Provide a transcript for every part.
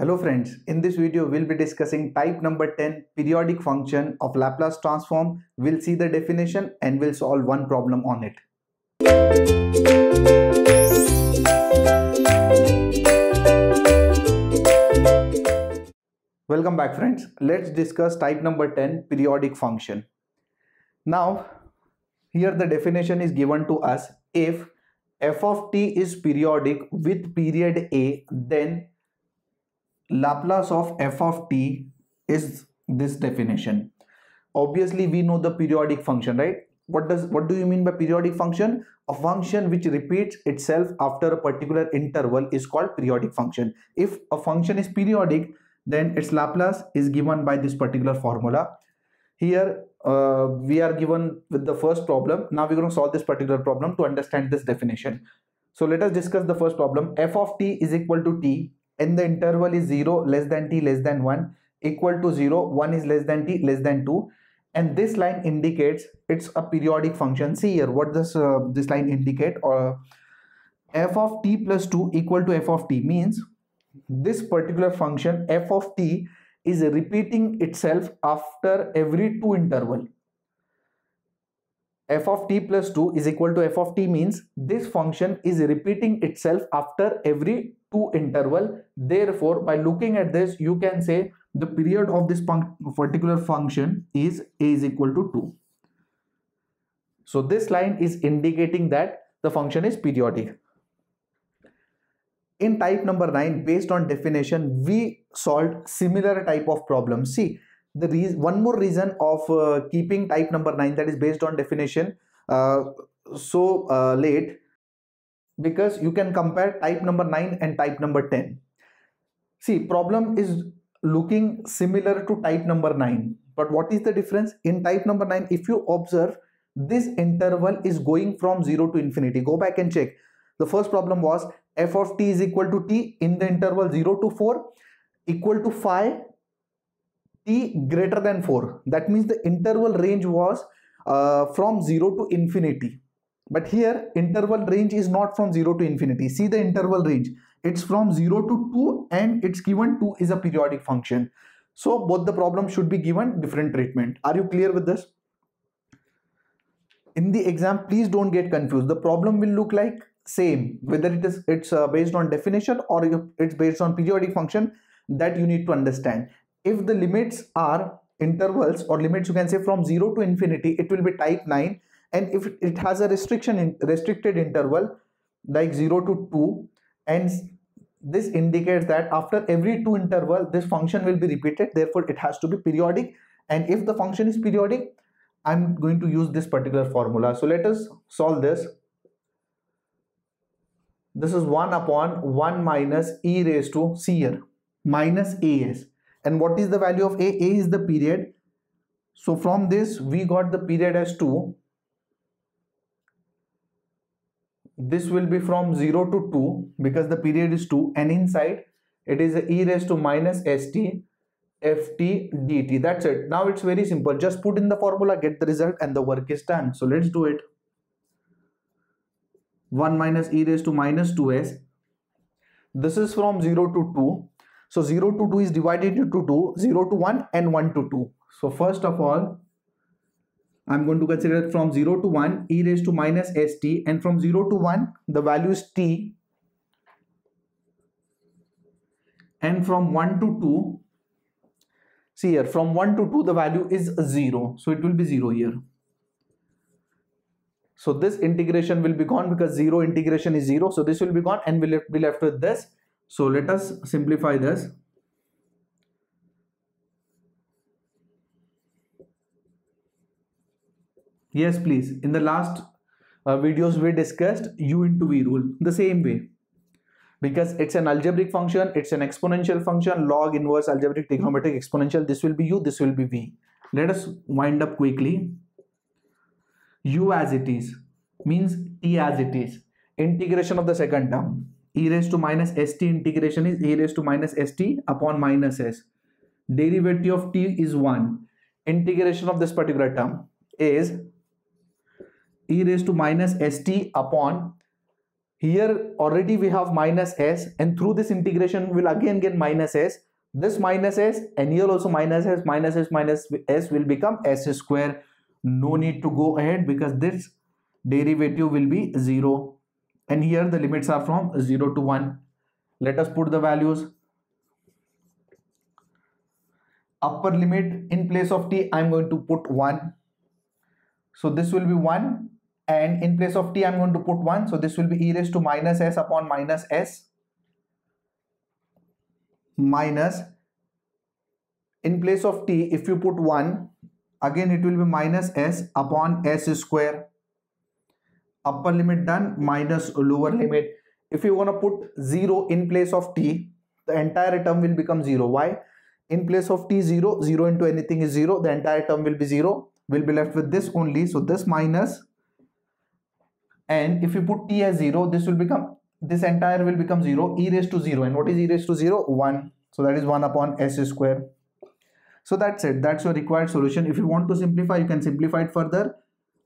Hello friends, in this video we'll be discussing type number 10 periodic function of Laplace transform. We'll see the definition and we'll solve one problem on it. Welcome back friends. Let's discuss type number 10 periodic function. Now here the definition is given to us. If f of t is periodic with period A, then Laplace of f of t is this definition. Obviously we know the periodic function, right? What do you mean by periodic function? A function which repeats itself after a particular interval is called periodic function. If a function is periodic, then its Laplace is given by this particular formula. Here we are given with the first problem. Now we're going to solve this particular problem to understand this definition. So let us discuss the first problem. F of t is equal to t and the interval is 0 less than t less than 1 equal to 0, 1 is less than t less than 2, and this line indicates it's a periodic function. See here what this line indicate, or f of t plus 2 equal to f of t means this particular function f of t is repeating itself after every two interval. F of t plus 2 is equal to f of t means this function is repeating itself after every two interval. Therefore, by looking at this, you can say the period of this particular function is a is equal to 2. So this line is indicating that the function is periodic. In type number 9, based on definition, we solved similar type of problems. See, the one more reason of keeping type number 9, that is based on definition, so late, because you can compare type number 9 and type number 10. See, problem is looking similar to type number 9. But what is the difference? In type number 9, if you observe, this interval is going from 0 to infinity. Go back and check. The first problem was f of t is equal to t in the interval 0 to 4 equal to 5, t greater than 4. That means the interval range was from 0 to infinity. But here interval range is not from 0 to infinity. See the interval range. It's from 0 to 2 and it's given 2 is a periodic function. So both the problems should be given different treatment. Are you clear with this? In the exam, please don't get confused. The problem will look like same. Whether it's based on definition or it's based on periodic function, that you need to understand. If the limits are intervals or limits, you can say from 0 to infinity, it will be type 9. And if it has a restricted interval like 0 to 2, and this indicates that after every two interval this function will be repeated, therefore it has to be periodic. And if the function is periodic, I'm going to use this particular formula. So let us solve this. This is 1 upon 1 minus e raised to c here minus as, and what is the value of a? A is the period. So from this we got the period as 2. This will be from 0 to 2 because the period is 2, and inside it is e raised to minus st ft dt. That's it. Now it's very simple. Just put in the formula, get the result, and the work is done. So let's do it. 1 minus e raised to minus 2s. This is from 0 to 2. So 0 to 2 is divided into 2, 0 to 1 and 1 to 2. So first of all, I'm going to consider it from 0 to 1 e raised to minus st, and from 0 to 1 the value is t, and from 1 to 2, see here, from 1 to 2 the value is 0, so it will be 0 here. So this integration will be gone because 0 integration is 0, so this will be gone and we'll be left with this. So let us simplify this. Yes, please. In the last videos we discussed u into v rule the same way, because it's an algebraic function, it's an exponential function, log, inverse, algebraic, trigonometric, exponential. This will be u, this will be v. Let us wind up quickly. U as it is means t as it is. Integration of the second term, e raised to minus st integration is e raised to minus st upon minus s. Derivative of t is 1. Integration of this particular term is e raised to minus st upon Here already we have minus s, and through this integration we'll again get minus s. This minus s, and here also minus s, minus s, minus s will become s square. No need to go ahead because this derivative will be 0, and here the limits are from 0 to 1. Let us put the values. Upper limit in place of t, I'm going to put 1. So this will be 1, and in place of t I'm going to put 1. So this will be e raised to minus s upon minus s, minus in place of t if you put 1 again it will be minus s upon s square. Upper limit done, minus lower limit. If you want to put 0 in place of t, the entire term will become 0. Why? In place of t 0, 0 into anything is 0, the entire term will be 0. We'll be left with this only. So this minus, and if you put t as 0, this will become, this entire will become 0, e raised to 0. And what is e raised to 0? 1. So that is 1 upon s square. So that's it. That's your required solution. If you want to simplify, you can simplify it further.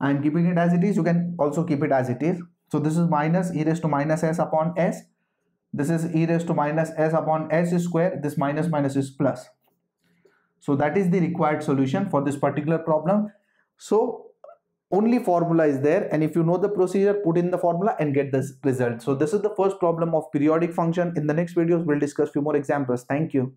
I am keeping it as it is. You can also keep it as it is. So this is minus e raised to minus s upon s. This is e raised to minus s upon s square. This minus minus is plus. So that is the required solution for this particular problem. So only formula is there, and if you know the procedure, put in the formula and get this result. So this is the first problem of periodic function. In the next videos, we'll discuss few more examples. Thank you.